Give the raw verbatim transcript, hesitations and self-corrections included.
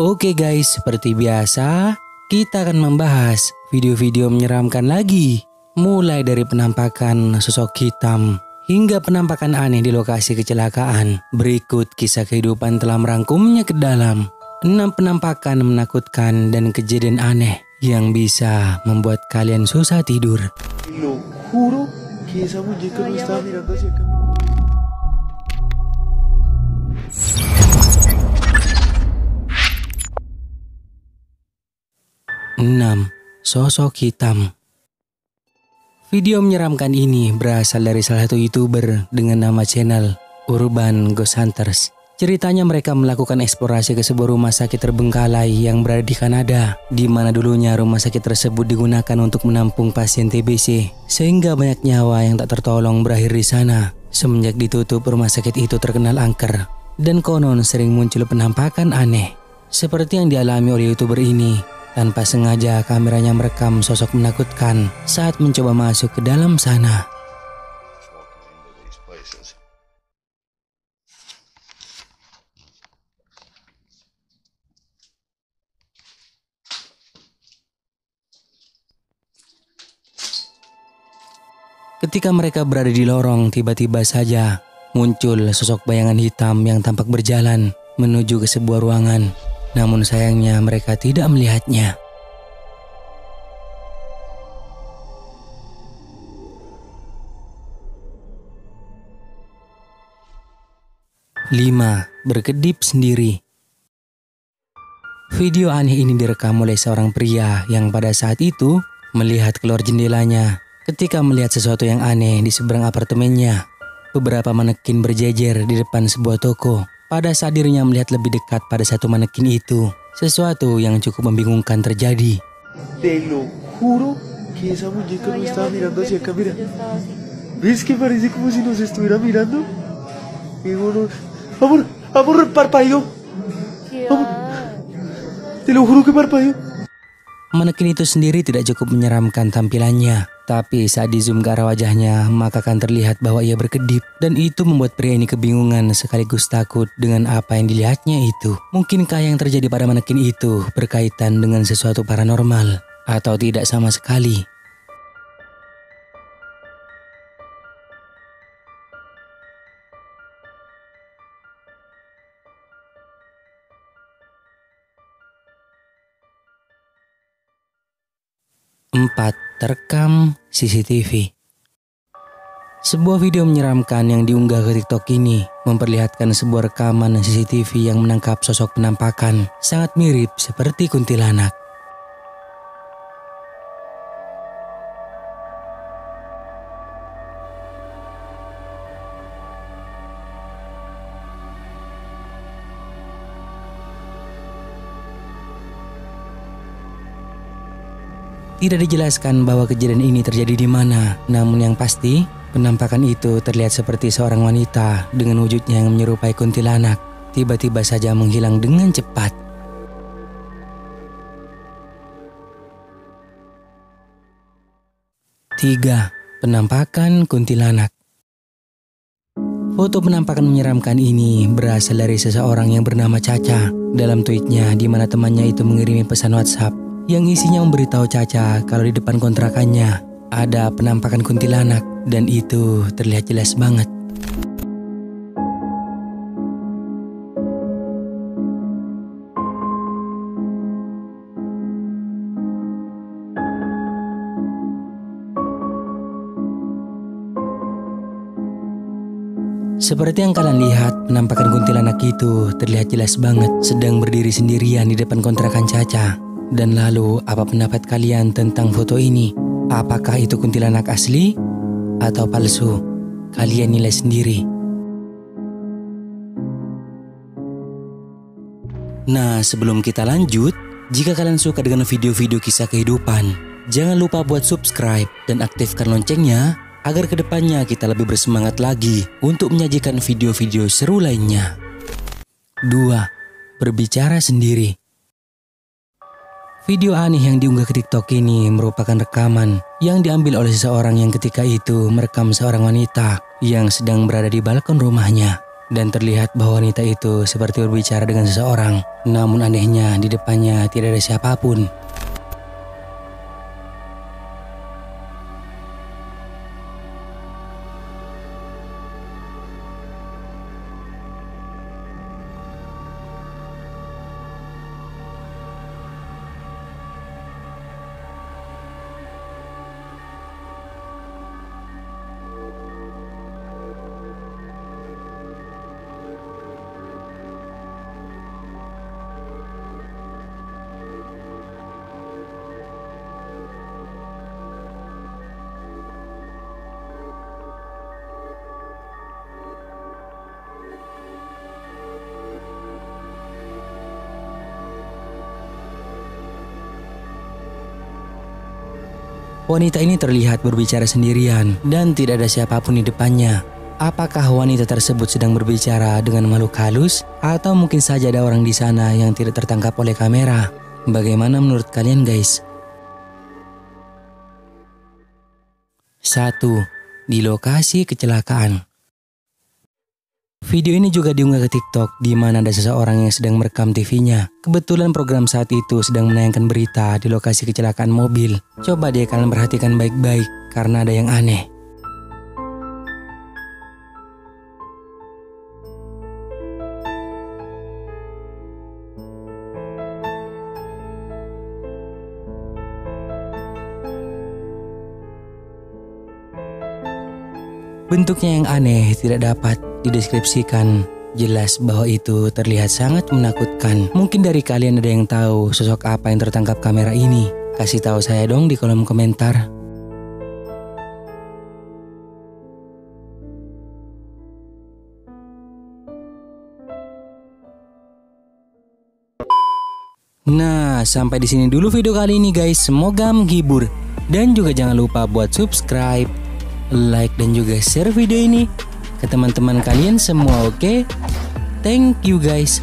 Oke guys, seperti biasa kita akan membahas video-video menyeramkan lagi, mulai dari penampakan sosok hitam hingga penampakan aneh di lokasi kecelakaan. Berikut Kisah Kehidupan telah merangkumnya ke dalam enam penampakan menakutkan dan kejadian aneh yang bisa membuat kalian susah tidur. enam. Sosok hitam. Video menyeramkan ini berasal dari salah satu YouTuber dengan nama channel Urban Ghost Hunters. Ceritanya mereka melakukan eksplorasi ke sebuah rumah sakit terbengkalai yang berada di Kanada, di mana dulunya rumah sakit tersebut digunakan untuk menampung pasien T B C, sehingga banyak nyawa yang tak tertolong berakhir di sana. Semenjak ditutup, rumah sakit itu terkenal angker, dan konon sering muncul penampakan aneh, seperti yang dialami oleh YouTuber ini. Tanpa sengaja kameranya merekam sosok menakutkan saat mencoba masuk ke dalam sana. Ketika mereka berada di lorong, tiba-tiba saja muncul sosok bayangan hitam yang tampak berjalan menuju ke sebuah ruangan. Namun sayangnya mereka tidak melihatnya. lima. Berkedip sendiri. Video aneh ini direkam oleh seorang pria yang pada saat itu melihat keluar jendelanya ketika melihat sesuatu yang aneh di seberang apartemennya. Beberapa manekin berjejer di depan sebuah toko. Pada saat dirinya melihat lebih dekat pada satu manekin itu, sesuatu yang cukup membingungkan terjadi. Manekin itu sendiri tidak cukup menyeramkan tampilannya, tapi saat di zoom ke arah wajahnya maka akan terlihat bahwa ia berkedip, dan itu membuat pria ini kebingungan sekaligus takut dengan apa yang dilihatnya itu. Mungkinkah yang terjadi pada manekin itu berkaitan dengan sesuatu paranormal atau tidak sama sekali? empat. Terekam C C T V. Sebuah video menyeramkan yang diunggah ke TikTok ini memperlihatkan sebuah rekaman C C T V yang menangkap sosok penampakan sangat mirip seperti kuntilanak. Tidak dijelaskan bahwa kejadian ini terjadi di mana, namun yang pasti penampakan itu terlihat seperti seorang wanita dengan wujudnya yang menyerupai kuntilanak, tiba-tiba saja menghilang dengan cepat. tiga. Penampakan kuntilanak. Foto penampakan menyeramkan ini berasal dari seseorang yang bernama Caca. Dalam tweetnya, di mana temannya itu mengirimi pesan WhatsApp yang isinya memberitahu Caca kalau di depan kontrakannya ada penampakan kuntilanak, dan itu terlihat jelas banget. Seperti yang kalian lihat, penampakan kuntilanak itu terlihat jelas banget sedang berdiri sendirian di depan kontrakan Caca. Dan lalu, apa pendapat kalian tentang foto ini? Apakah itu kuntilanak asli atau palsu? Kalian nilai sendiri. Nah, sebelum kita lanjut, jika kalian suka dengan video-video Kisah Kehidupan, jangan lupa buat subscribe dan aktifkan loncengnya agar kedepannya kita lebih bersemangat lagi untuk menyajikan video-video seru lainnya. dua. Berbicara sendiri. Video aneh yang diunggah ke TikTok ini merupakan rekaman yang diambil oleh seseorang yang ketika itu merekam seorang wanita yang sedang berada di balkon rumahnya. dan terlihat bahwa wanita itu seperti berbicara dengan seseorang. Namun anehnya di depannya tidak ada siapapun. Wanita ini terlihat berbicara sendirian dan tidak ada siapapun di depannya. Apakah wanita tersebut sedang berbicara dengan makhluk halus? Atau mungkin saja ada orang di sana yang tidak tertangkap oleh kamera? Bagaimana menurut kalian, guys? satu. Di lokasi kecelakaan. Video ini juga diunggah ke TikTok, di mana ada seseorang yang sedang merekam T V-nya. Kebetulan program saat itu sedang menayangkan berita di lokasi kecelakaan mobil. Coba deh kalian perhatikan baik-baik, karena ada yang aneh. Bentuknya yang aneh tidak dapat dideskripsikan. Jelas bahwa itu terlihat sangat menakutkan. Mungkin dari kalian ada yang tahu sosok apa yang tertangkap kamera ini? Kasih tahu saya dong di kolom komentar. Nah, sampai di sini dulu video kali ini, guys. Semoga menghibur. Dan juga jangan lupa buat subscribe, like, dan juga share video ini ke teman-teman kalian semua, oke? Thank you, guys.